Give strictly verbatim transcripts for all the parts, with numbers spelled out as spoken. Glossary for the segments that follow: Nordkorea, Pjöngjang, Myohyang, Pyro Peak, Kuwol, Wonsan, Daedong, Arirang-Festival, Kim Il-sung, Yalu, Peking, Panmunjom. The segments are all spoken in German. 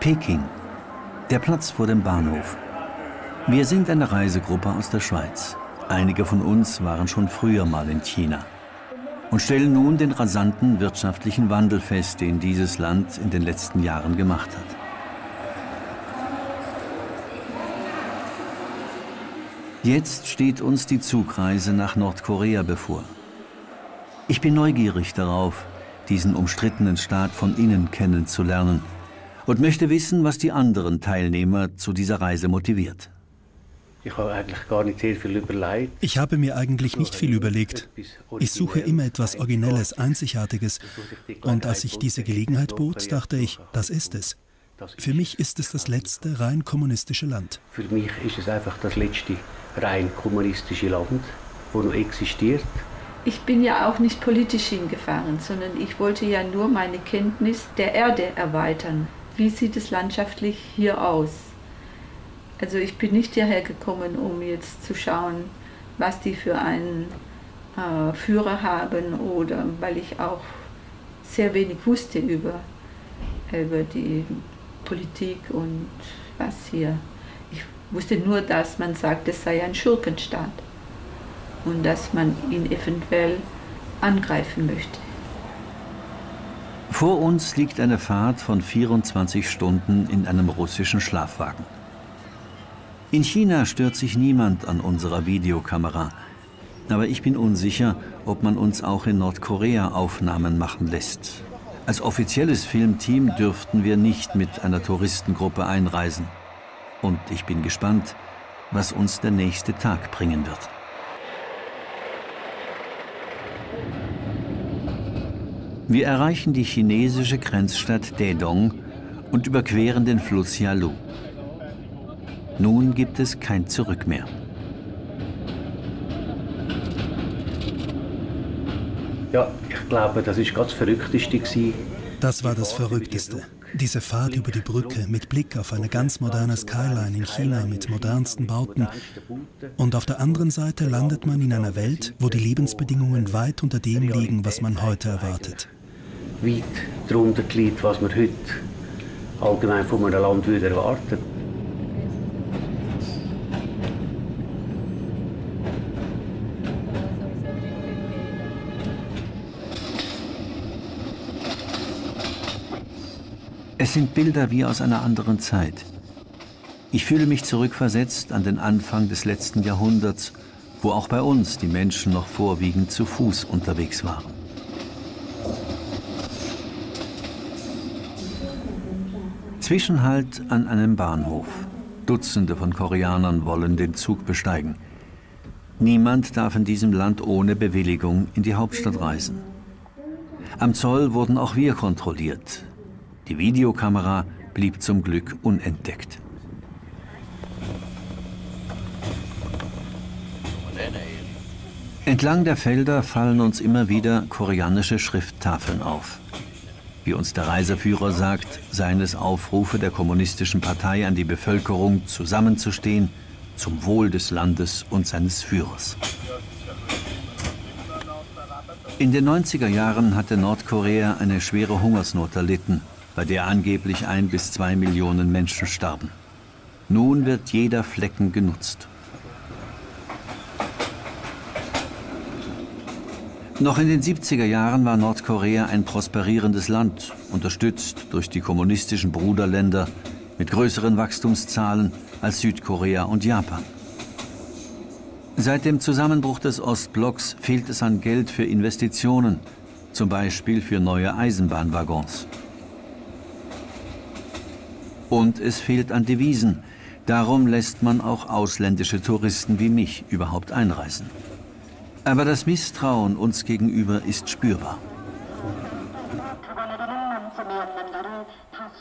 Peking, der Platz vor dem Bahnhof. Wir sind eine Reisegruppe aus der Schweiz. Einige von uns waren schon früher mal in China und stellen nun den rasanten wirtschaftlichen Wandel fest, den dieses Land in den letzten Jahren gemacht hat. Jetzt steht uns die Zugreise nach Nordkorea bevor. Ich bin neugierig darauf, diesen umstrittenen Staat von innen kennenzulernen und möchte wissen, was die anderen Teilnehmer zu dieser Reise motiviert. Ich habe eigentlich gar nicht sehr viel überlegt. Ich habe mir eigentlich nicht viel überlegt. Ich suche immer etwas Originelles, Einzigartiges. Und als ich diese Gelegenheit bot, dachte ich, das ist es. Für mich ist es das letzte rein kommunistische Land. Für mich ist es einfach das letzte rein kommunistische Land, wo noch existiert. Ich bin ja auch nicht politisch hingefahren, sondern ich wollte ja nur meine Kenntnis der Erde erweitern. Wie sieht es landschaftlich hier aus? Also ich bin nicht hierher gekommen, um jetzt zu schauen, was die für einen äh, Führer haben, oder weil ich auch sehr wenig wusste über über die Politik und was hier. Ich wusste nur, dass man sagt, es sei ein Schurkenstaat und dass man ihn eventuell angreifen möchte. Vor uns liegt eine Fahrt von vierundzwanzig Stunden in einem russischen Schlafwagen. In China stört sich niemand an unserer Videokamera, aber ich bin unsicher, ob man uns auch in Nordkorea Aufnahmen machen lässt. Als offizielles Filmteam dürften wir nicht mit einer Touristengruppe einreisen. Und ich bin gespannt, was uns der nächste Tag bringen wird. Wir erreichen die chinesische Grenzstadt Daedong und überqueren den Fluss Yalu. Nun gibt es kein Zurück mehr. Ja, ich glaube, das ist ganz Verrückteste gewesen. Das war das Verrückteste. Diese Fahrt über die Brücke mit Blick auf eine ganz moderne Skyline in China mit modernsten Bauten. Und auf der anderen Seite landet man in einer Welt, wo die Lebensbedingungen weit unter dem liegen, was man heute erwartet. Weit darunter liegt, was man heute allgemein von einem Land würde erwarten. Es sind Bilder wie aus einer anderen Zeit. Ich fühle mich zurückversetzt an den Anfang des letzten Jahrhunderts, wo auch bei uns die Menschen noch vorwiegend zu Fuß unterwegs waren. Zwischenhalt an einem Bahnhof. Dutzende von Koreanern wollen den Zug besteigen. Niemand darf in diesem Land ohne Bewilligung in die Hauptstadt reisen. Am Zoll wurden auch wir kontrolliert. Die Videokamera blieb zum Glück unentdeckt. Entlang der Felder fallen uns immer wieder koreanische Schrifttafeln auf. Wie uns der Reiseführer sagt, seien es Aufrufe der Kommunistischen Partei an die Bevölkerung, zusammenzustehen zum Wohl des Landes und seines Führers. In den neunziger Jahren hatte Nordkorea eine schwere Hungersnot erlitten, bei der angeblich ein bis zwei Millionen Menschen starben. Nun wird jeder Flecken genutzt. Noch in den siebziger Jahren war Nordkorea ein prosperierendes Land, unterstützt durch die kommunistischen Bruderländer mit größeren Wachstumszahlen als Südkorea und Japan. Seit dem Zusammenbruch des Ostblocks fehlt es an Geld für Investitionen, zum Beispiel für neue Eisenbahnwaggons. Und es fehlt an Devisen. Darum lässt man auch ausländische Touristen wie mich überhaupt einreisen. Aber das Misstrauen uns gegenüber ist spürbar.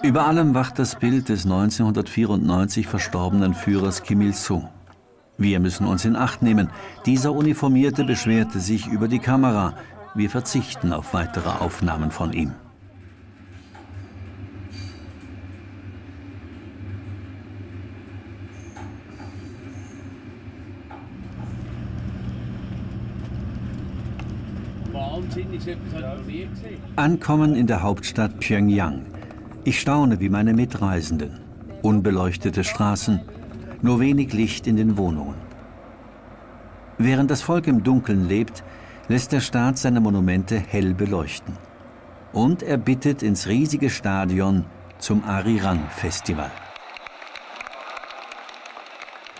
Über allem wacht das Bild des neunzehnhundertvierundneunzig verstorbenen Führers Kim Il-sung. Wir müssen uns in Acht nehmen. Dieser Uniformierte beschwerte sich über die Kamera. Wir verzichten auf weitere Aufnahmen von ihm. Ankommen in der Hauptstadt Pjöngjang. Ich staune wie meine Mitreisenden. Unbeleuchtete Straßen, nur wenig Licht in den Wohnungen. Während das Volk im Dunkeln lebt, lässt der Staat seine Monumente hell beleuchten. Und er bittet ins riesige Stadion zum Arirang-Festival.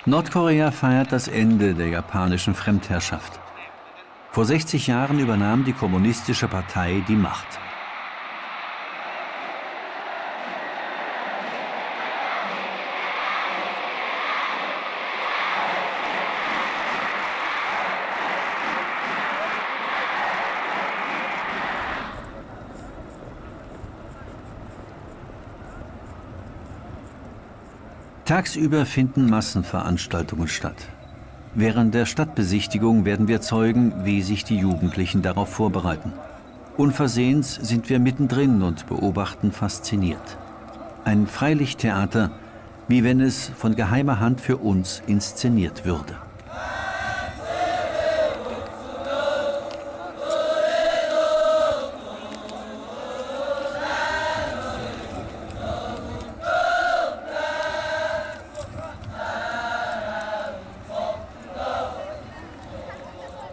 Nordkorea feiert das Ende der japanischen Fremdherrschaft. Vor sechzig Jahren übernahm die kommunistische Partei die Macht. Tagsüber finden Massenveranstaltungen statt. Während der Stadtbesichtigung werden wir zeugen, wie sich die Jugendlichen darauf vorbereiten. Unversehens sind wir mittendrin und beobachten fasziniert. Ein Freilichttheater, wie wenn es von geheimer Hand für uns inszeniert würde.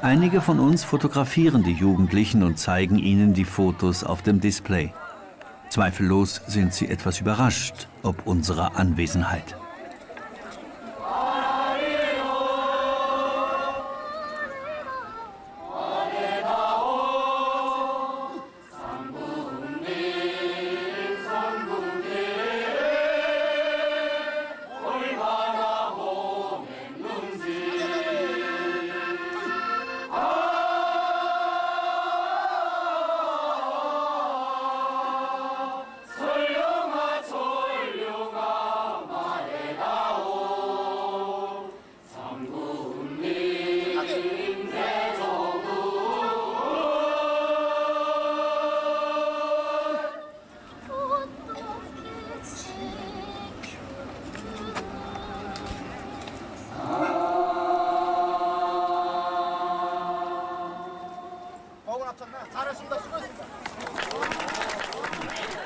Einige von uns fotografieren die Jugendlichen und zeigen ihnen die Fotos auf dem Display. Zweifellos sind sie etwas überrascht ob unserer Anwesenheit.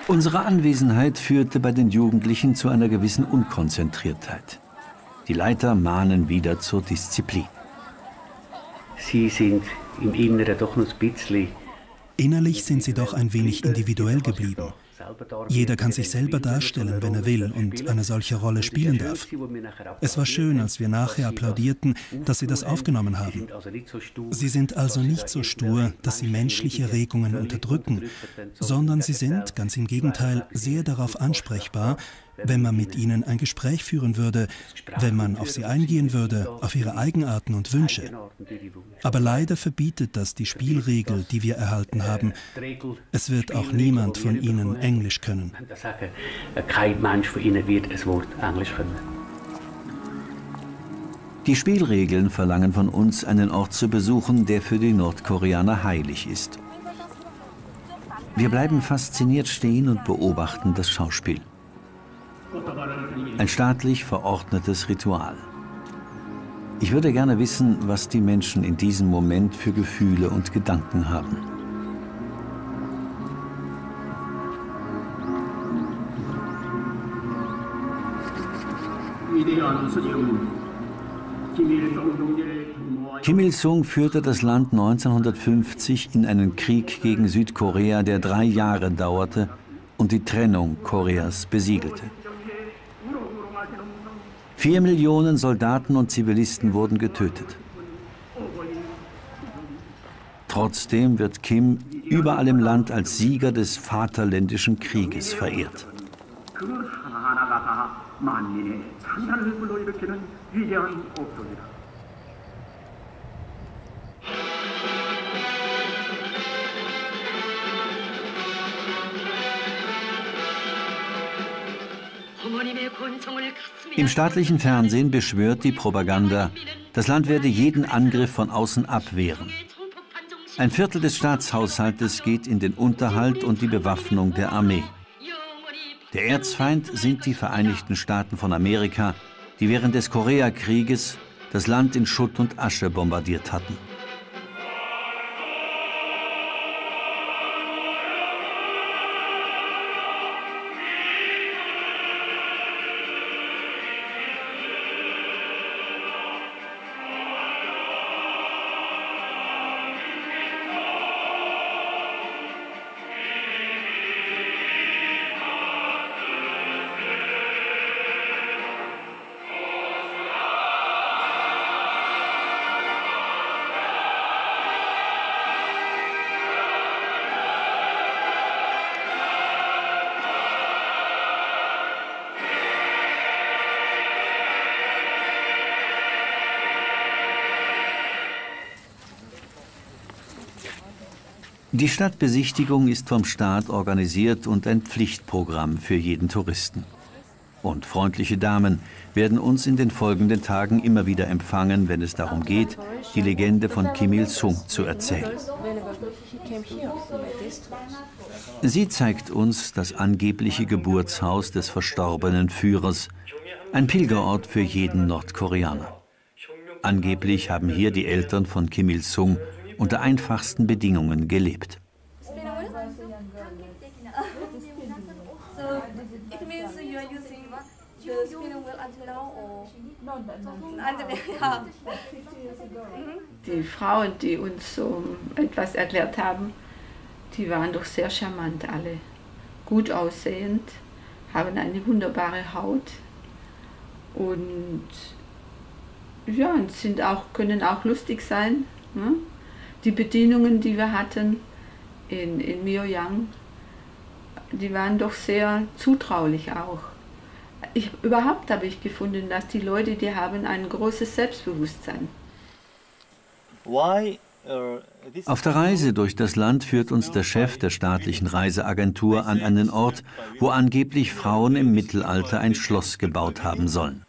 Unsere Anwesenheit führte bei den Jugendlichen zu einer gewissen Unkonzentriertheit. Die Leiter mahnen wieder zur Disziplin. Sie sind im Inneren doch noch ein bisschen... Innerlich sind sie doch ein wenig individuell geblieben. Jeder kann sich selber darstellen, wenn er will und eine solche Rolle spielen darf. Es war schön, als wir nachher applaudierten, dass sie das aufgenommen haben. Sie sind also nicht so stur, dass sie menschliche Regungen unterdrücken, sondern sie sind, ganz im Gegenteil, sehr darauf ansprechbar, wenn man mit ihnen ein Gespräch führen würde, wenn man auf sie eingehen würde, auf ihre Eigenarten und Wünsche. Aber leider verbietet das die Spielregel, die wir erhalten haben. Es wird auch niemand von ihnen Englisch können. Kein Mensch von ihnen wird ein Wort Englisch können. Die Spielregeln verlangen von uns, einen Ort zu besuchen, der für die Nordkoreaner heilig ist. Wir bleiben fasziniert stehen und beobachten das Schauspiel. Ein staatlich verordnetes Ritual. Ich würde gerne wissen, was die Menschen in diesem Moment für Gefühle und Gedanken haben. Kim Il-sung führte das Land neunzehnhundertfünfzig in einen Krieg gegen Südkorea, der drei Jahre dauerte und die Trennung Koreas besiegelte. Vier Millionen Soldaten und Zivilisten wurden getötet. Trotzdem wird Kim überall im Land als Sieger des Vaterländischen Krieges verehrt. Im staatlichen Fernsehen beschwört die Propaganda, das Land werde jeden Angriff von außen abwehren. Ein Viertel des Staatshaushaltes geht in den Unterhalt und die Bewaffnung der Armee. Der Erzfeind sind die Vereinigten Staaten von Amerika, die während des Koreakrieges das Land in Schutt und Asche bombardiert hatten. Die Stadtbesichtigung ist vom Staat organisiert und ein Pflichtprogramm für jeden Touristen. Und freundliche Damen werden uns in den folgenden Tagen immer wieder empfangen, wenn es darum geht, die Legende von Kim Il-sung zu erzählen. Sie zeigt uns das angebliche Geburtshaus des verstorbenen Führers, ein Pilgerort für jeden Nordkoreaner. Angeblich haben hier die Eltern von Kim Il-sung unter einfachsten Bedingungen gelebt. Die Frauen, die uns so etwas erklärt haben, die waren doch sehr charmant alle. Gut aussehend, haben eine wunderbare Haut und, ja, und sind auch, können auch lustig sein. Ne? Die Bedienungen, die wir hatten in, in Myohyang, die waren doch sehr zutraulich auch. Ich, überhaupt habe ich gefunden, dass die Leute, die haben ein großes Selbstbewusstsein. Auf der Reise durch das Land führt uns der Chef der staatlichen Reiseagentur an einen Ort, wo angeblich Frauen im Mittelalter ein Schloss gebaut haben sollen.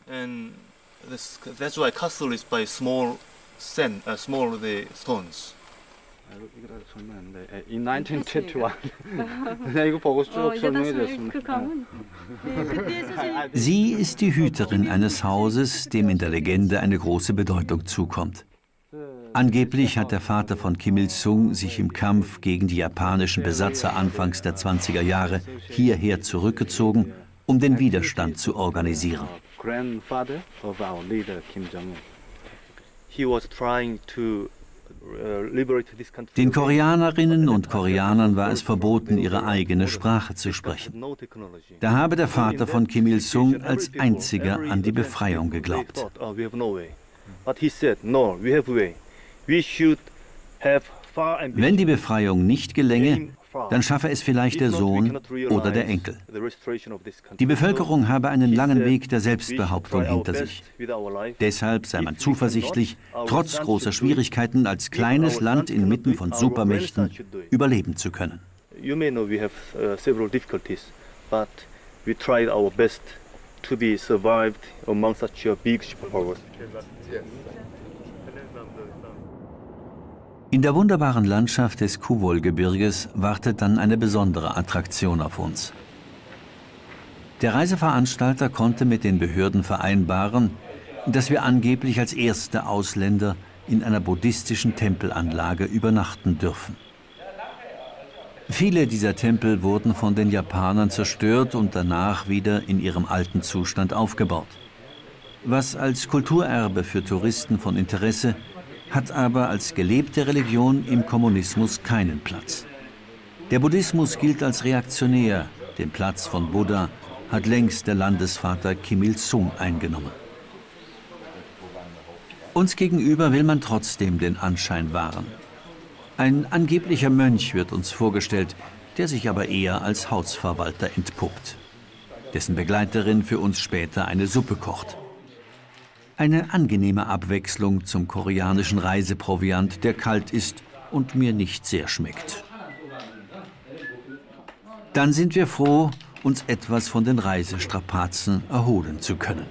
Sie ist die Hüterin eines Hauses, dem in der Legende eine große Bedeutung zukommt. Angeblich hat der Vater von Kim Il-sung sich im Kampf gegen die japanischen Besatzer anfangs der zwanziger Jahre hierher zurückgezogen, um den Widerstand zu organisieren. Den Koreanerinnen und Koreanern war es verboten, ihre eigene Sprache zu sprechen. Da habe der Vater von Kim Il-sung als einziger an die Befreiung geglaubt. Wenn die Befreiung nicht gelänge, dann schaffe es vielleicht der Sohn oder der Enkel. Die Bevölkerung habe einen langen Weg der Selbstbehauptung hinter sich. Deshalb sei man zuversichtlich, trotz großer Schwierigkeiten als kleines Land inmitten von Supermächten überleben zu können. In der wunderbaren Landschaft des Kuwol-Gebirges wartet dann eine besondere Attraktion auf uns. Der Reiseveranstalter konnte mit den Behörden vereinbaren, dass wir angeblich als erste Ausländer in einer buddhistischen Tempelanlage übernachten dürfen. Viele dieser Tempel wurden von den Japanern zerstört und danach wieder in ihrem alten Zustand aufgebaut. Was als Kulturerbe für Touristen von Interesse hat aber als gelebte Religion im Kommunismus keinen Platz. Der Buddhismus gilt als reaktionär. Den Platz von Buddha hat längst der Landesvater Kim Il-sung eingenommen. Uns gegenüber will man trotzdem den Anschein wahren. Ein angeblicher Mönch wird uns vorgestellt, der sich aber eher als Hausverwalter entpuppt, dessen Begleiterin für uns später eine Suppe kocht. Eine angenehme Abwechslung zum koreanischen Reiseproviant, der kalt ist und mir nicht sehr schmeckt. Dann sind wir froh, uns etwas von den Reisestrapazen erholen zu können.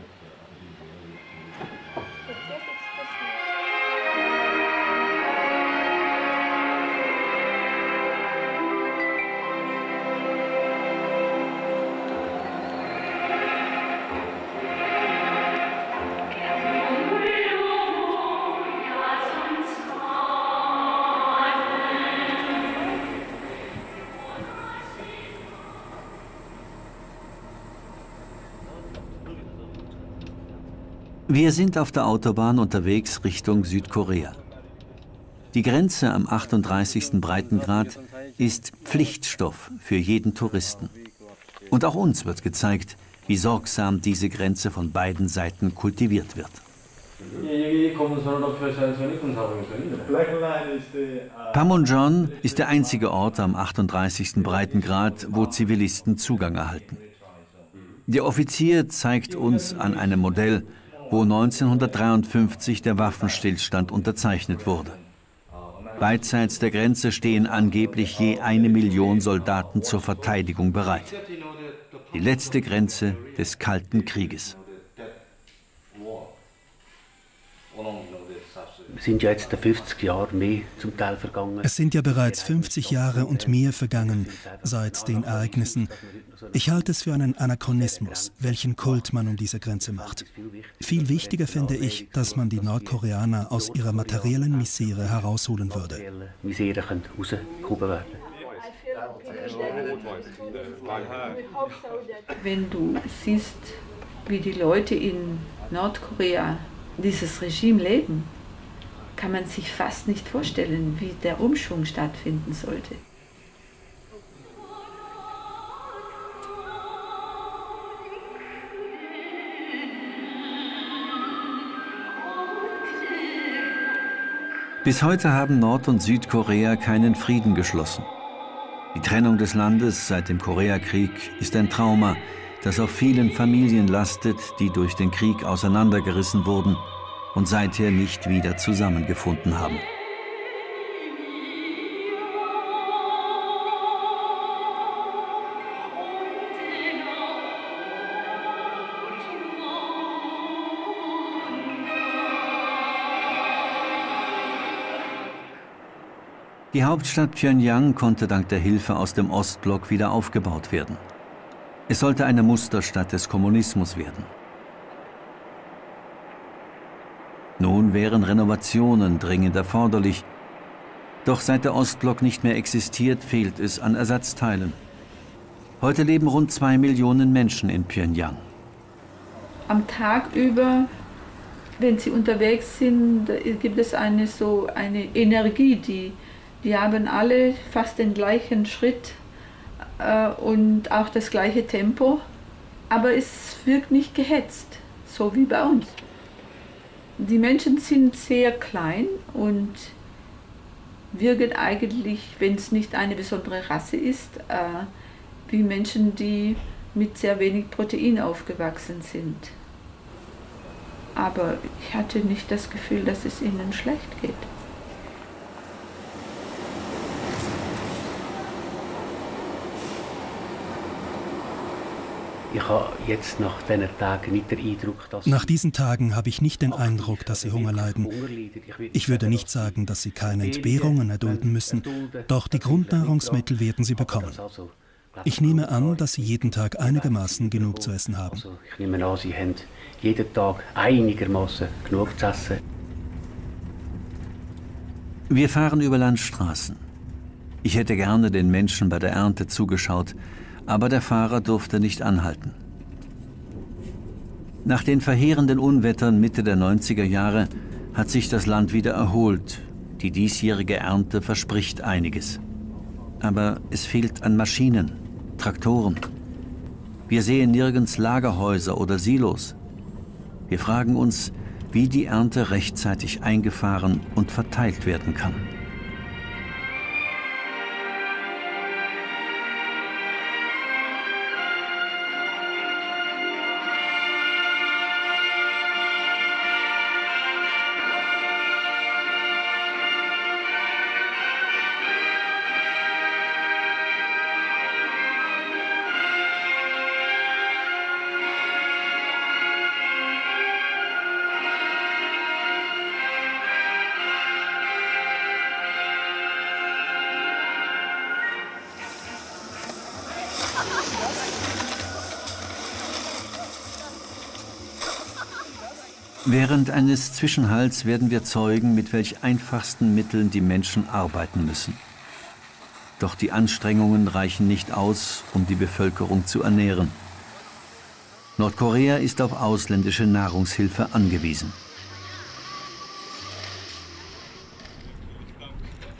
Wir sind auf der Autobahn unterwegs Richtung Südkorea. Die Grenze am achtunddreißigsten Breitengrad ist Pflichtstoff für jeden Touristen. Und auch uns wird gezeigt, wie sorgsam diese Grenze von beiden Seiten kultiviert wird. Panmunjom ist der einzige Ort am achtunddreißigsten Breitengrad, wo Zivilisten Zugang erhalten. Der Offizier zeigt uns an einem Modell, wo neunzehnhundertdreiundfünfzig der Waffenstillstand unterzeichnet wurde. Beidseits der Grenze stehen angeblich je eine Million Soldaten zur Verteidigung bereit. Die letzte Grenze des Kalten Krieges. Es sind ja jetzt fünfzig Jahre mehr zum Teil vergangen. Es sind ja bereits fünfzig Jahre und mehr vergangen seit den Ereignissen. Ich halte es für einen Anachronismus, welchen Kult man um diese Grenze macht. Viel wichtiger finde ich, dass man die Nordkoreaner aus ihrer materiellen Misere herausholen würde. Wenn du siehst, wie die Leute in Nordkorea dieses Regime leben, kann man sich fast nicht vorstellen, wie der Umschwung stattfinden sollte. Bis heute haben Nord- und Südkorea keinen Frieden geschlossen. Die Trennung des Landes seit dem Koreakrieg ist ein Trauma, das auf vielen Familien lastet, die durch den Krieg auseinandergerissen wurden und seither nicht wieder zusammengefunden haben. Die Hauptstadt Pjöngjang konnte dank der Hilfe aus dem Ostblock wieder aufgebaut werden. Es sollte eine Musterstadt des Kommunismus werden. Nun wären Renovationen dringend erforderlich. Doch seit der Ostblock nicht mehr existiert, fehlt es an Ersatzteilen. Heute leben rund zwei Millionen Menschen in Pjöngjang. Am Tag über, wenn sie unterwegs sind, gibt es eine, so eine Energie, die, die haben alle fast den gleichen Schritt äh, und auch das gleiche Tempo. Aber es wirkt nicht gehetzt, so wie bei uns. Die Menschen sind sehr klein und wirken eigentlich, wenn es nicht eine besondere Rasse ist, äh, wie Menschen, die mit sehr wenig Protein aufgewachsen sind. Aber ich hatte nicht das Gefühl, dass es ihnen schlecht geht. Ich habe jetzt nach diesen Tagen nicht den Eindruck, dass Nach diesen Tagen habe ich nicht den Eindruck, dass sie Hunger leiden. Ich würde nicht sagen, dass sie keine Entbehrungen erdulden müssen, doch die Grundnahrungsmittel werden sie bekommen. Ich nehme an, dass sie jeden Tag einigermaßen genug zu essen haben. Ich nehme an, sie haben jeden Tag einigermaßen genug zu essen. Wir fahren über Landstraßen. Ich hätte gerne den Menschen bei der Ernte zugeschaut, aber der Fahrer durfte nicht anhalten. Nach den verheerenden Unwettern Mitte der neunziger Jahre hat sich das Land wieder erholt. Die diesjährige Ernte verspricht einiges. Aber es fehlt an Maschinen, Traktoren. Wir sehen nirgends Lagerhäuser oder Silos. Wir fragen uns, wie die Ernte rechtzeitig eingefahren und verteilt werden kann. Während eines Zwischenhalts werden wir Zeugen, mit welch einfachsten Mitteln die Menschen arbeiten müssen. Doch die Anstrengungen reichen nicht aus, um die Bevölkerung zu ernähren. Nordkorea ist auf ausländische Nahrungshilfe angewiesen.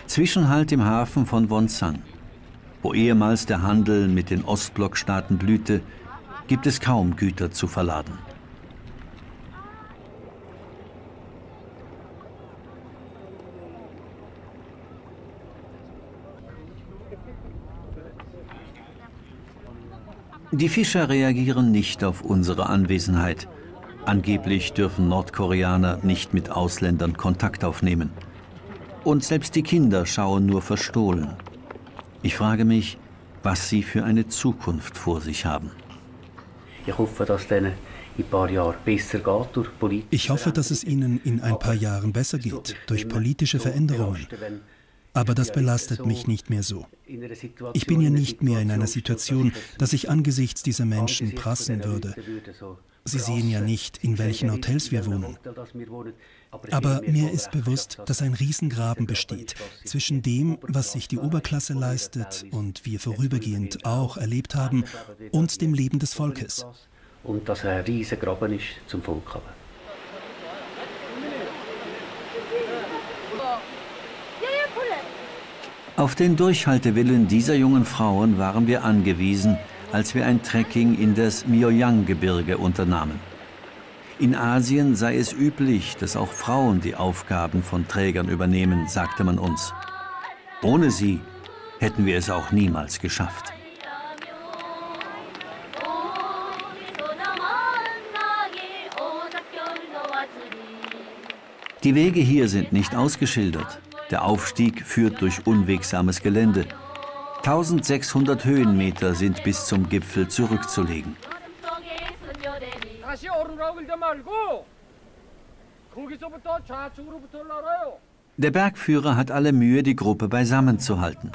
Zwischenhalt im Hafen von Wonsan. Wo ehemals der Handel mit den Ostblockstaaten blühte, gibt es kaum Güter zu verladen. Die Fischer reagieren nicht auf unsere Anwesenheit. Angeblich dürfen Nordkoreaner nicht mit Ausländern Kontakt aufnehmen. Und selbst die Kinder schauen nur verstohlen. Ich frage mich, was sie für eine Zukunft vor sich haben. Ich hoffe, dass denen in ein paar Jahren besser geht durch politische Ich hoffe, dass es ihnen in ein paar Jahren besser geht durch politische Veränderungen. Aber das belastet mich nicht mehr so. Ich bin ja nicht mehr in einer Situation, dass ich angesichts dieser Menschen prassen würde. Sie sehen ja nicht, in welchen Hotels wir wohnen. Aber mir ist bewusst, dass ein Riesengraben besteht zwischen dem, was sich die Oberklasse leistet und wir vorübergehend auch erlebt haben, und dem Leben des Volkes. Und dass ein Riesengraben ist zum Volk haben. Auf den Durchhaltewillen dieser jungen Frauen waren wir angewiesen, als wir ein Trekking in das Myohyang-Gebirge unternahmen. In Asien sei es üblich, dass auch Frauen die Aufgaben von Trägern übernehmen, sagte man uns. Ohne sie hätten wir es auch niemals geschafft. Die Wege hier sind nicht ausgeschildert. Der Aufstieg führt durch unwegsames Gelände. tausendsechshundert Höhenmeter sind bis zum Gipfel zurückzulegen. Der Bergführer hat alle Mühe, die Gruppe beisammen zu halten.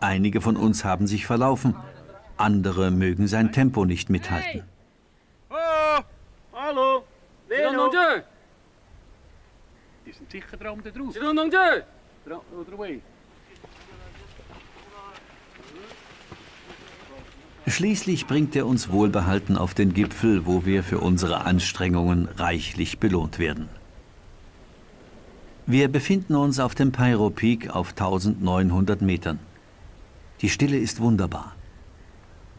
Einige von uns haben sich verlaufen, andere mögen sein Tempo nicht mithalten. Hey. Hallo. Hallo. Die sind sicher dran da drauf. Schließlich bringt er uns wohlbehalten auf den Gipfel, wo wir für unsere Anstrengungen reichlich belohnt werden. Wir befinden uns auf dem Pyro Peak auf neunzehnhundert Metern. Die Stille ist wunderbar.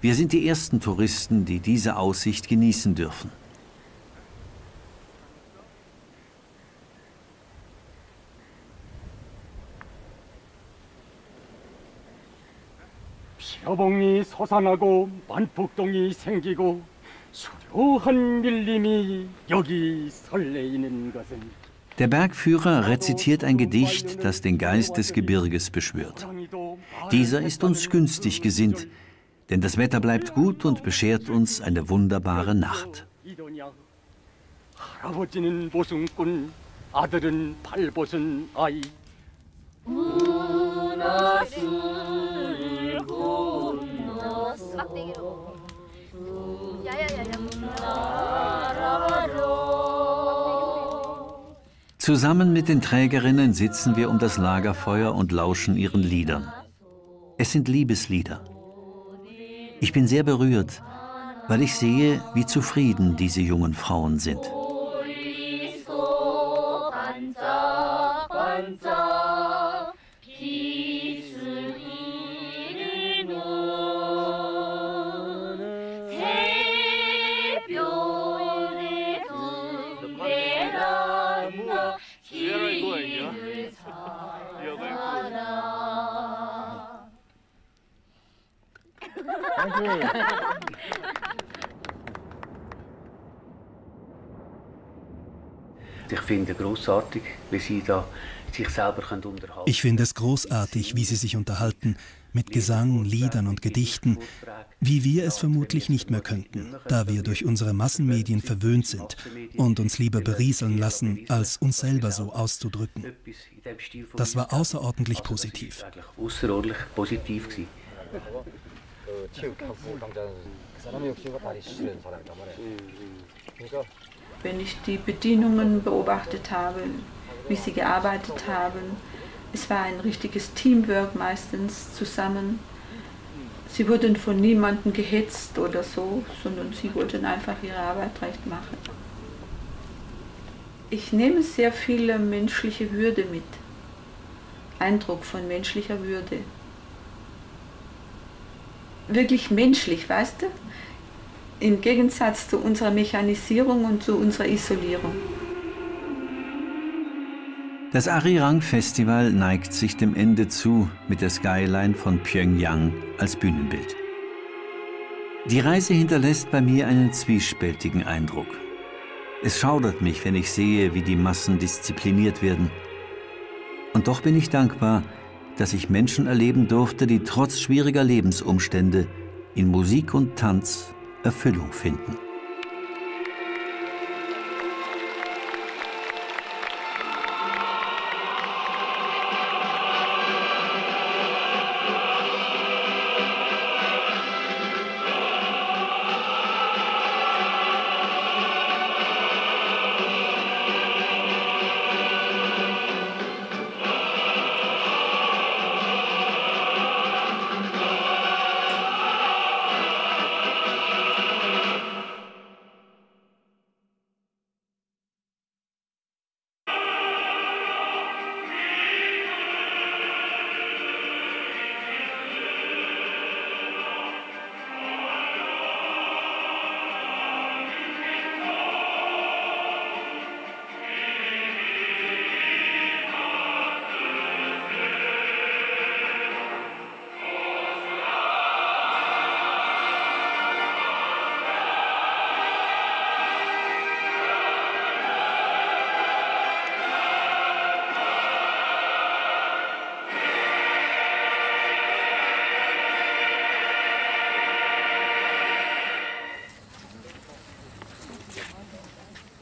Wir sind die ersten Touristen, die diese Aussicht genießen dürfen. Der Bergführer rezitiert ein Gedicht, das den Geist des Gebirges beschwört. Dieser ist uns günstig gesinnt, denn das Wetter bleibt gut und beschert uns eine wunderbare Nacht. Zusammen mit den Trägerinnen sitzen wir um das Lagerfeuer und lauschen ihren Liedern. Es sind Liebeslieder. Ich bin sehr berührt, weil ich sehe, wie zufrieden diese jungen Frauen sind. Ich finde großartig, wie sie da sich selber unterhalten können. Ich finde es großartig, wie sie sich unterhalten, mit Gesang, Liedern und Gedichten, wie wir es vermutlich nicht mehr könnten, da wir durch unsere Massenmedien verwöhnt sind und uns lieber berieseln lassen, als uns selber so auszudrücken. Das war außerordentlich positiv. Außerordentlich positiv gewesen. Wenn ich die Bedienungen beobachtet habe, wie sie gearbeitet haben, es war ein richtiges Teamwork meistens zusammen. Sie wurden von niemandem gehetzt oder so, sondern sie wollten einfach ihre Arbeit recht machen. Ich nehme sehr viel menschliche Würde mit, Eindruck von menschlicher Würde. Wirklich menschlich, weißt du? Im Gegensatz zu unserer Mechanisierung und zu unserer Isolierung. Das Arirang-Festival neigt sich dem Ende zu mit der Skyline von Pjöngjang als Bühnenbild. Die Reise hinterlässt bei mir einen zwiespältigen Eindruck. Es schaudert mich, wenn ich sehe, wie die Massen diszipliniert werden. Und doch bin ich dankbar, dass ich Menschen erleben durfte, die trotz schwieriger Lebensumstände in Musik und Tanz Erfüllung finden.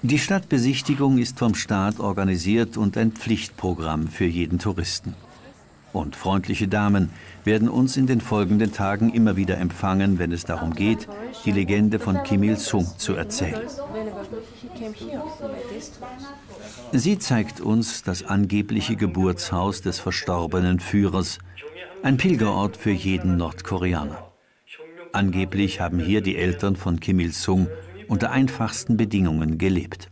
Die Stadtbesichtigung ist vom Staat organisiert und ein Pflichtprogramm für jeden Touristen. Und freundliche Damen werden uns in den folgenden Tagen immer wieder empfangen, wenn es darum geht, die Legende von Kim Il-sung zu erzählen. Sie zeigt uns das angebliche Geburtshaus des verstorbenen Führers, ein Pilgerort für jeden Nordkoreaner. Angeblich haben hier die Eltern von Kim Il-sung unter einfachsten Bedingungen gelebt.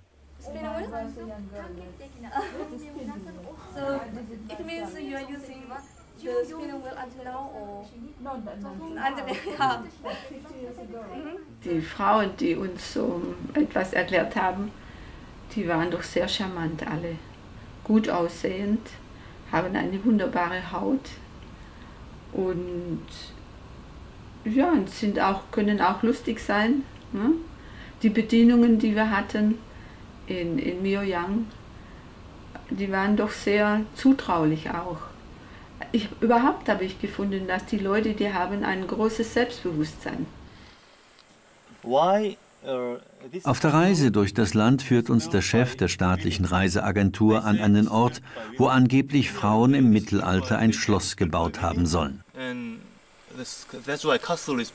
Die Frauen, die uns so etwas erklärt haben, die waren doch sehr charmant alle. Gut aussehend, haben eine wunderbare Haut und, ja, und sind auch, können auch lustig sein, ne? Die Bedienungen, die wir hatten in, in Myohyang, die waren doch sehr zutraulich auch. Ich, überhaupt habe ich gefunden, dass die Leute, die haben ein großes Selbstbewusstsein. Auf der Reise durch das Land führt uns der Chef der staatlichen Reiseagentur an einen Ort, wo angeblich Frauen im Mittelalter ein Schloss gebaut haben sollen. In neunzehnhunderteinundzwanzig.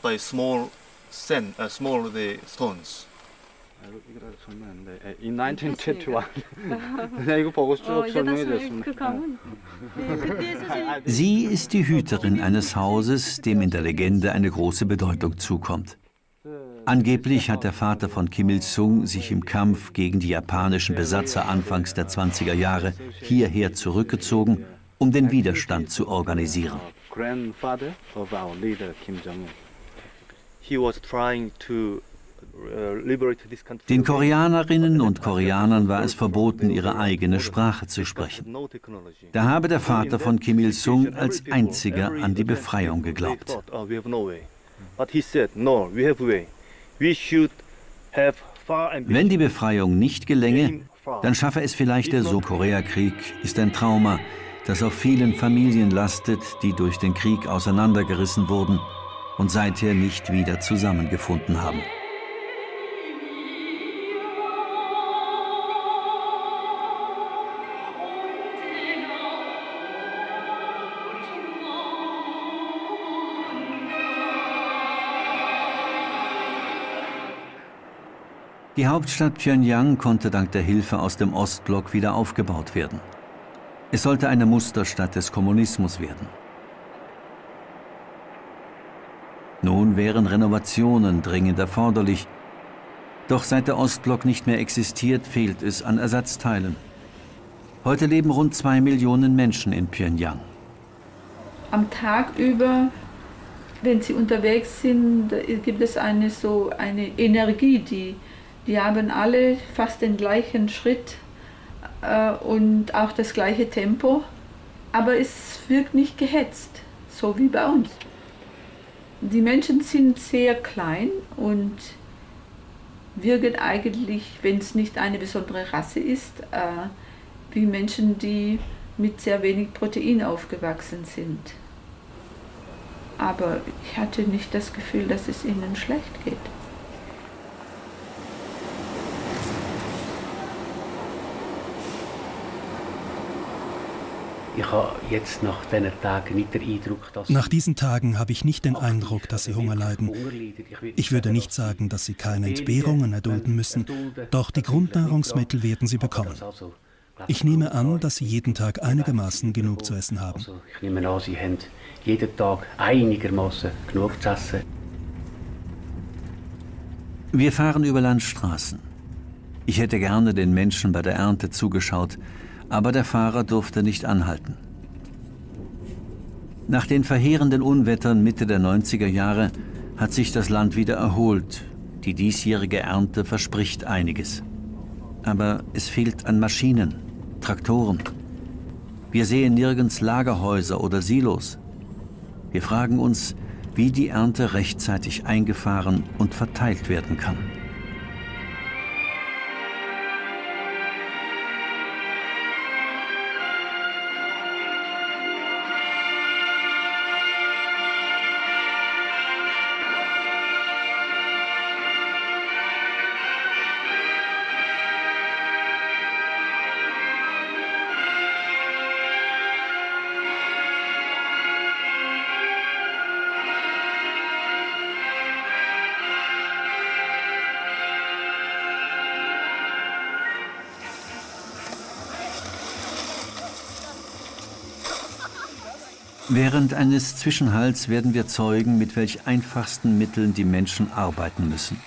Sie ist die Hüterin eines Hauses, dem in der Legende eine große Bedeutung zukommt. Angeblich hat der Vater von Kim Il-sung sich im Kampf gegen die japanischen Besatzer anfangs der zwanziger Jahre hierher zurückgezogen, um den Widerstand zu organisieren. Den Koreanerinnen und Koreanern war es verboten, ihre eigene Sprache zu sprechen. Da habe der Vater von Kim Il-sung als einziger an die Befreiung geglaubt. Wenn die Befreiung nicht gelänge, dann schaffe es vielleicht der Südkoreakrieg, ist ein Trauma, das auf vielen Familien lastet, die durch den Krieg auseinandergerissen wurden und seither nicht wieder zusammengefunden haben. Die Hauptstadt Pjöngjang konnte dank der Hilfe aus dem Ostblock wieder aufgebaut werden. Es sollte eine Musterstadt des Kommunismus werden. Nun wären Renovationen dringend erforderlich. Doch seit der Ostblock nicht mehr existiert, fehlt es an Ersatzteilen. Heute leben rund zwei Millionen Menschen in Pjöngjang. Am Tag über, wenn sie unterwegs sind, gibt es eine, so eine Energie, die, die haben alle fast den gleichen Schritt äh, und auch das gleiche Tempo. Aber es wirkt nicht gehetzt, so wie bei uns. Die Menschen sind sehr klein und wirken eigentlich, wenn es nicht eine besondere Rasse ist, äh, wie Menschen, die mit sehr wenig Protein aufgewachsen sind. Aber ich hatte nicht das Gefühl, dass es ihnen schlecht geht. Ich habe jetzt nach diesen Tagen nicht den Eindruck, dass Nach diesen Tagen habe ich nicht den Eindruck, dass sie Hunger leiden. Ich würde nicht sagen, dass sie keine Entbehrungen erdulden müssen, doch die Grundnahrungsmittel werden sie bekommen. Ich nehme an, dass sie jeden Tag einigermaßen genug zu essen haben. Ich nehme an, sie haben jeden Tag einigermaßen genug zu essen. Wir fahren über Landstraßen. Ich hätte gerne den Menschen bei der Ernte zugeschaut, aber der Fahrer durfte nicht anhalten. Nach den verheerenden Unwettern Mitte der neunziger Jahre hat sich das Land wieder erholt. Die diesjährige Ernte verspricht einiges. Aber es fehlt an Maschinen, Traktoren. Wir sehen nirgends Lagerhäuser oder Silos. Wir fragen uns, wie die Ernte rechtzeitig eingefahren und verteilt werden kann. Während eines Zwischenhalts werden wir Zeugen, mit welch einfachsten Mitteln die Menschen arbeiten müssen.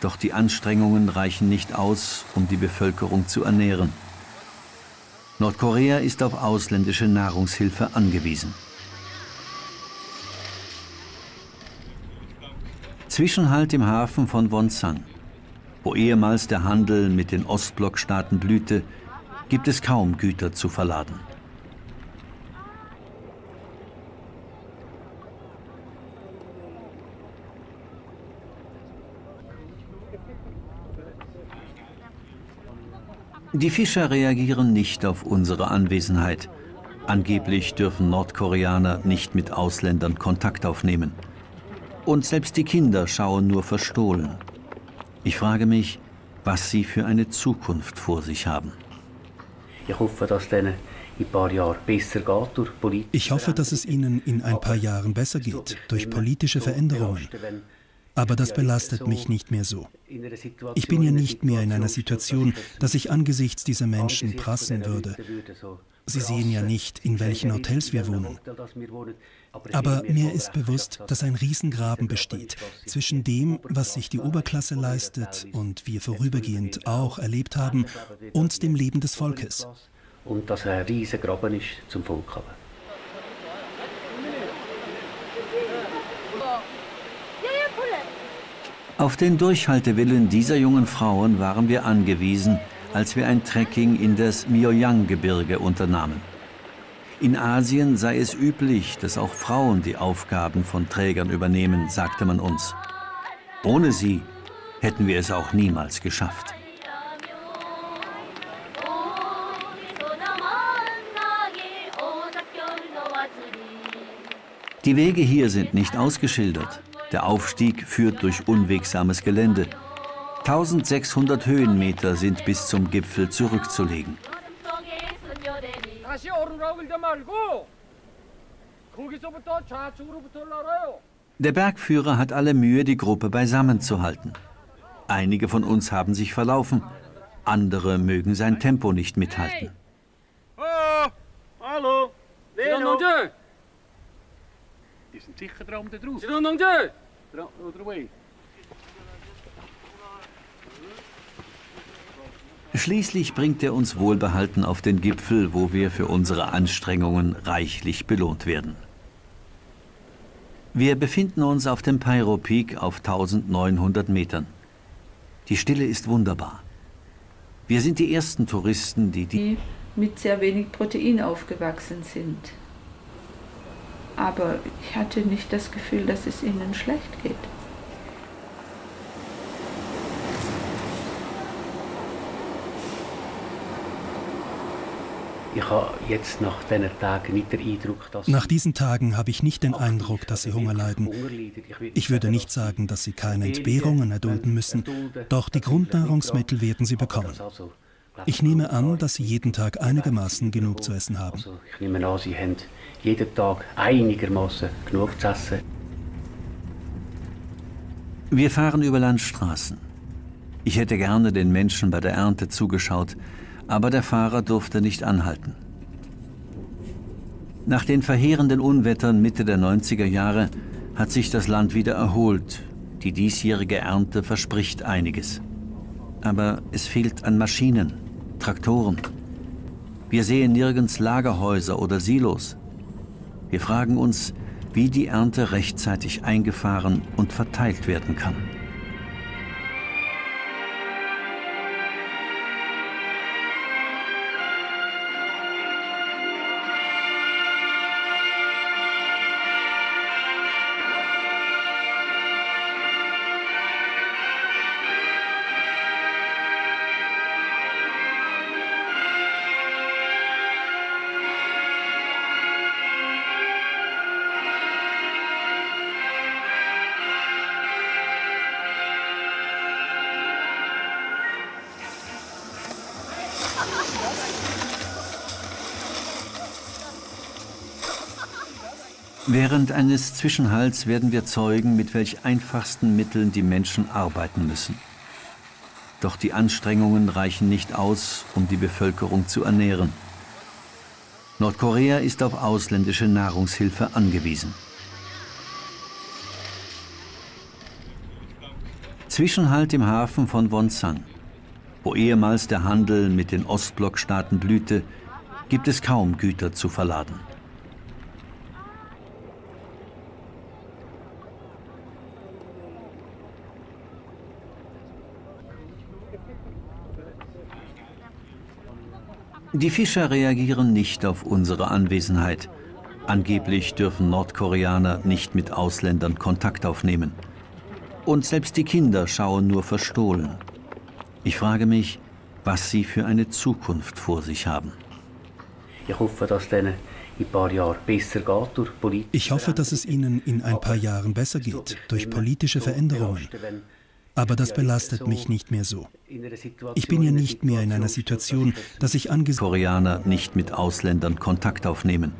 Doch die Anstrengungen reichen nicht aus, um die Bevölkerung zu ernähren. Nordkorea ist auf ausländische Nahrungshilfe angewiesen. Zwischenhalt im Hafen von Wonsan. Wo ehemals der Handel mit den Ostblockstaaten blühte, gibt es kaum Güter zu verladen. Die Fischer reagieren nicht auf unsere Anwesenheit. Angeblich dürfen Nordkoreaner nicht mit Ausländern Kontakt aufnehmen. Und selbst die Kinder schauen nur verstohlen. Ich frage mich, was sie für eine Zukunft vor sich haben. Ich hoffe, dass denen in ein paar Jahren besser geht durch politische Ich hoffe, dass es ihnen in ein paar Jahren besser geht durch politische Veränderungen. Aber das belastet mich nicht mehr so. Ich bin ja nicht mehr in einer Situation, dass ich angesichts dieser Menschen prassen würde. Sie sehen ja nicht, in welchen Hotels wir wohnen. Aber mir ist bewusst, dass ein Riesengraben besteht zwischen dem, was sich die Oberklasse leistet und wir vorübergehend auch erlebt haben, und dem Leben des Volkes. Und dass ein Riesengraben ist zum Volk. Auf den Durchhaltewillen dieser jungen Frauen waren wir angewiesen, als wir ein Trekking in das Myohyang-Gebirge unternahmen. In Asien sei es üblich, dass auch Frauen die Aufgaben von Trägern übernehmen, sagte man uns. Ohne sie hätten wir es auch niemals geschafft. Die Wege hier sind nicht ausgeschildert. Der Aufstieg führt durch unwegsames Gelände. tausendsechshundert Höhenmeter sind bis zum Gipfel zurückzulegen. Der Bergführer hat alle Mühe, die Gruppe beisammen zu halten. Einige von uns haben sich verlaufen, andere mögen sein Tempo nicht mithalten. Hallo! Hallo! Die sind sicher dran da drauf. Schließlich bringt er uns wohlbehalten auf den Gipfel, wo wir für unsere Anstrengungen reichlich belohnt werden. Wir befinden uns auf dem Pyro Peak auf neunzehnhundert Metern. Die Stille ist wunderbar. Wir sind die ersten Touristen, die, die, die mit sehr wenig Protein aufgewachsen sind. Aber ich hatte nicht das Gefühl, dass es ihnen schlecht geht. Ich habe jetzt nach diesen Tagen nicht den Eindruck, dass... Nach diesen Tagen habe ich nicht den Eindruck, dass sie Hunger leiden. Ich würde nicht sagen, dass sie keine Entbehrungen erdulden müssen, doch die Grundnahrungsmittel werden sie bekommen. Ich nehme an, dass sie jeden Tag einigermaßen genug zu essen haben. Ich nehme an, sie haben jeden Tag einigermaßen genug zu essen. Wir fahren über Landstraßen. Ich hätte gerne den Menschen bei der Ernte zugeschaut, aber der Fahrer durfte nicht anhalten. Nach den verheerenden Unwettern Mitte der neunziger Jahre hat sich das Land wieder erholt. Die diesjährige Ernte verspricht einiges. Aber es fehlt an Maschinen, Traktoren. Wir sehen nirgends Lagerhäuser oder Silos. Wir fragen uns, wie die Ernte rechtzeitig eingefahren und verteilt werden kann. Während eines Zwischenhalts werden wir Zeugen, mit welch einfachsten Mitteln die Menschen arbeiten müssen. Doch die Anstrengungen reichen nicht aus, um die Bevölkerung zu ernähren. Nordkorea ist auf ausländische Nahrungshilfe angewiesen. Zwischenhalt im Hafen von Wonsan. Wo ehemals der Handel mit den Ostblockstaaten blühte, gibt es kaum Güter zu verladen. Die Fischer reagieren nicht auf unsere Anwesenheit. Angeblich dürfen Nordkoreaner nicht mit Ausländern Kontakt aufnehmen. Und selbst die Kinder schauen nur verstohlen. Ich frage mich, was sie für eine Zukunft vor sich haben. Ich hoffe, dass denen in ein paar Jahren besser geht durch politische Ich hoffe, dass es ihnen in ein paar Jahren besser geht durch politische Veränderungen. Aber das belastet mich nicht mehr so. Ich bin ja nicht mehr in einer Situation, dass ich angesehen werde. Koreaner nicht mit Ausländern Kontakt aufnehmen.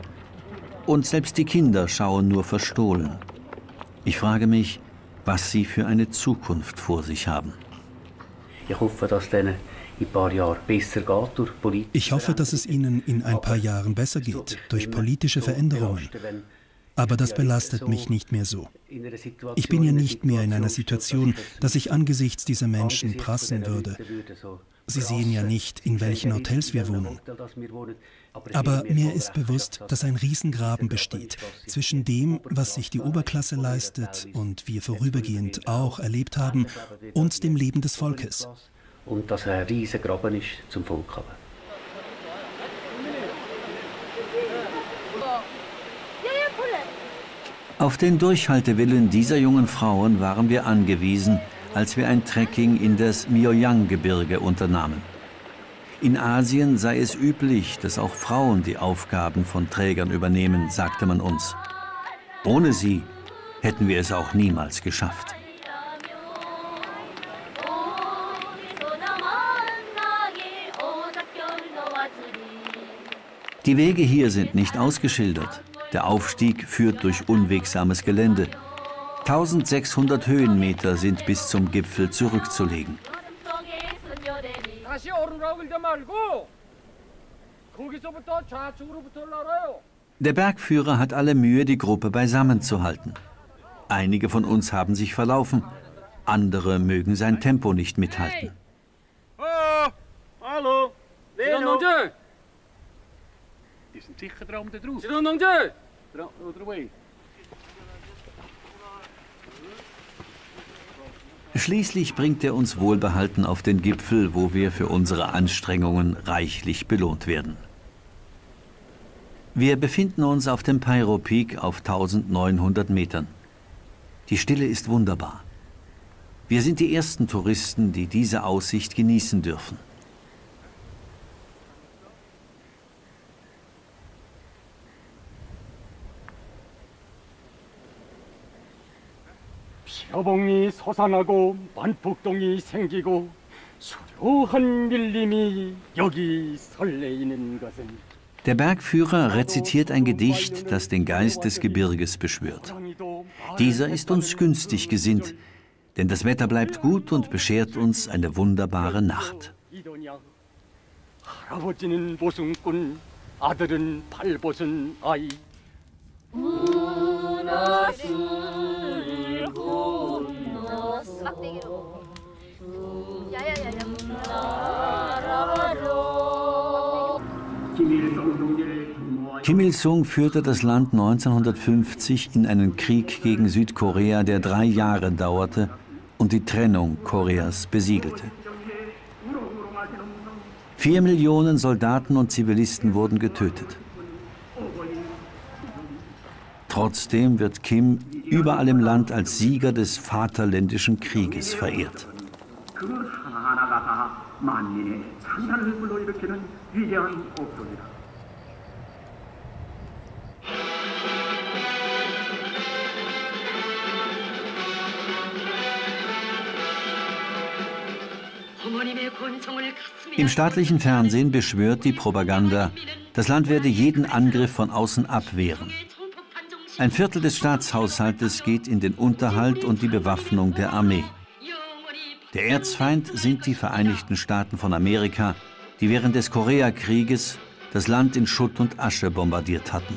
Und selbst die Kinder schauen nur verstohlen. Ich frage mich, was sie für eine Zukunft vor sich haben. Ich hoffe, dass denen in ein paar Jahren besser geht durch politische Ich hoffe, dass es ihnen in ein paar Jahren besser geht durch politische Veränderungen. Aber das belastet mich nicht mehr so. Ich bin ja nicht mehr in einer Situation, dass ich angesichts dieser Menschen prassen würde. Sie sehen ja nicht, in welchen Hotels wir wohnen. Aber mir ist bewusst, dass ein Riesengraben besteht zwischen dem, was sich die Oberklasse leistet und wir vorübergehend auch erlebt haben, und dem Leben des Volkes. Und dass ein Riesengraben ist zum Volk. Auf den Durchhaltewillen dieser jungen Frauen waren wir angewiesen, als wir ein Trekking in das Myohyang-Gebirge unternahmen. In Asien sei es üblich, dass auch Frauen die Aufgaben von Trägern übernehmen, sagte man uns. Ohne sie hätten wir es auch niemals geschafft. Die Wege hier sind nicht ausgeschildert. Der Aufstieg führt durch unwegsames Gelände. tausendsechshundert Höhenmeter sind bis zum Gipfel zurückzulegen. Der Bergführer hat alle Mühe, die Gruppe beisammen zu halten. Einige von uns haben sich verlaufen, andere mögen sein Tempo nicht mithalten. Hallo! Hallo! Die sind sicher dran da drauf. Schließlich bringt er uns wohlbehalten auf den Gipfel, wo wir für unsere Anstrengungen reichlich belohnt werden. Wir befinden uns auf dem Pyro Peak auf neunzehnhundert Metern. Die Stille ist wunderbar. Wir sind die ersten Touristen, die diese Aussicht genießen dürfen. 표봉이 솟아나고 만폭동이 생기고 수려한 밀림이 여기 설레이는 것은. Der Bergführer rezitiert ein Gedicht, das den Geist des Gebirges beschwört. Dieser ist uns günstig gesinnt, denn das Wetter bleibt gut und beschert uns eine wunderbare Nacht. Kim Il-sung führte das Land neunzehnhundertfünfzig in einen Krieg gegen Südkorea, der drei Jahre dauerte und die Trennung Koreas besiegelte. Vier Millionen Soldaten und Zivilisten wurden getötet. Trotzdem wird Kim überall im Land als Sieger des Vaterländischen Krieges verehrt. Im staatlichen Fernsehen beschwört die Propaganda, das Land werde jeden Angriff von außen abwehren. Ein Viertel des Staatshaushaltes geht in den Unterhalt und die Bewaffnung der Armee. Der Erzfeind sind die Vereinigten Staaten von Amerika, die während des Koreakrieges das Land in Schutt und Asche bombardiert hatten.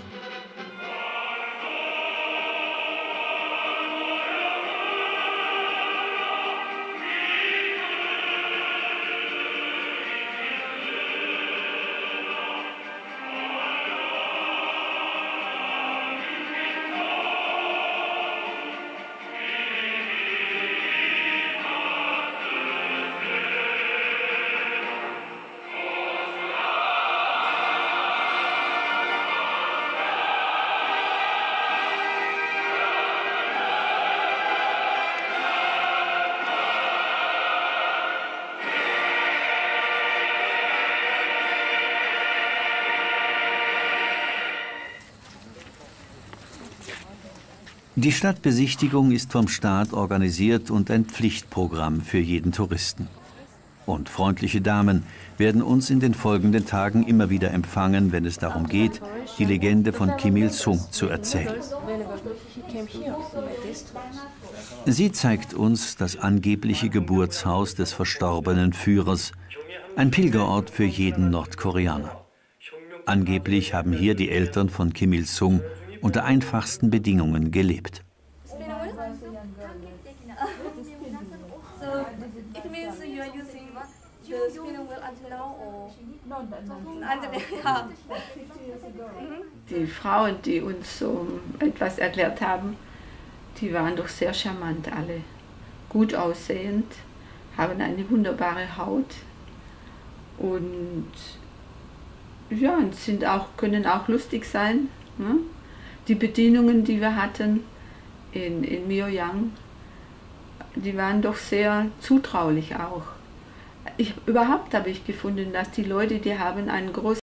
Die Stadtbesichtigung ist vom Staat organisiert und ein Pflichtprogramm für jeden Touristen. Und freundliche Damen werden uns in den folgenden Tagen immer wieder empfangen, wenn es darum geht, die Legende von Kim Il-sung zu erzählen. Sie zeigt uns das angebliche Geburtshaus des verstorbenen Führers, ein Pilgerort für jeden Nordkoreaner. Angeblich haben hier die Eltern von Kim Il-sung unter einfachsten Bedingungen gelebt. Die Frauen, die uns so etwas erklärt haben, die waren doch sehr charmant alle. Gut aussehend, haben eine wunderbare Haut und, ja, und sind auch, können auch lustig sein. Ne? Die Bedienungen, die wir hatten in, in Myohyang, die waren doch sehr zutraulich auch. Ich, überhaupt habe ich gefunden, dass die Leute, die haben einen großen